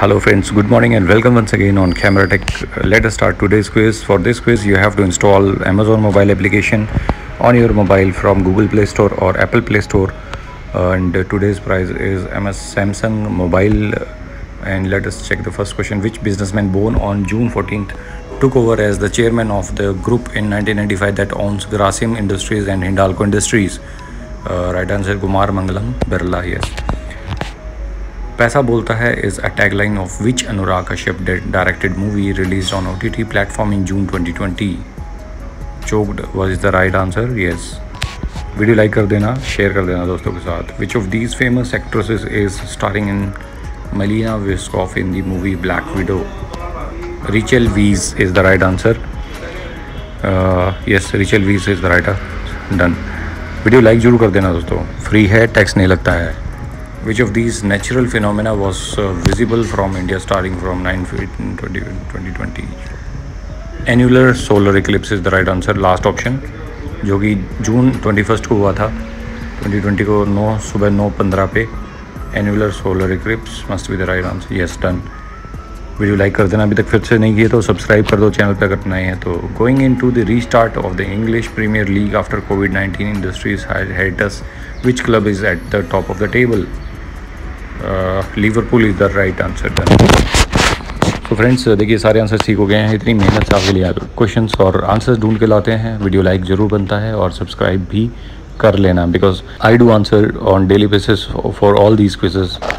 Hello friends, good morning and welcome once again on Camera Tech. Let us start today's quiz. For this quiz you have to install Amazon mobile application on your mobile from Google Play Store or Apple Play Store, and today's prize is MS Samsung mobile. And let us check the first question. Which businessman born on June 14th took over as the chairman of the group in 1995 that owns Grasim Industries and Hindalco Industries? Right answer, Kumar Mangalam Birla. Yes. पैसा बोलता है is a tagline of which Anurag Kashyap directed movie release on OTT platform in June 2020? Choked was the right answer. Yes. Video like कर देना, share कर देना दोस्तों के साथ. Which of these famous actresses is starring in Melina Vostokoff in the movie Black Widow? Rachel Weisz is the right answer. Yes, Rachel Weisz is the right answer. Done. Video like जरूर कर देना दोस्तों, free है, tax नहीं लगता है. Which of these natural phenomena was visible from India starting from 9/2020? Annular solar eclipse is the right answer. Last option, जो कि जून 21st को हुआ था, 2020 को सुबह 9:15 पे. Annular solar eclipse must be the right answer. Yes, done. Video like कर देना. अभी तक फिर से नहीं किए तो सब्सक्राइब कर दो चैनल पे अगर नए हैं तो. Going in to the restart of the English Premier League after COVID-19 industries hiatus, which club is at the top of the table? Liverpool is the right answer. तो फ्रेंड्स देखिए सारे आंसर ठीक हो गए हैं. इतनी मेहनत से आपके लिए क्वेश्चंस और आंसर्स ढूंढ के लाते हैं. वीडियो लाइक ज़रूर बनता है और सब्सक्राइब भी कर लेना, because I do answer on daily basis for all these quizzes.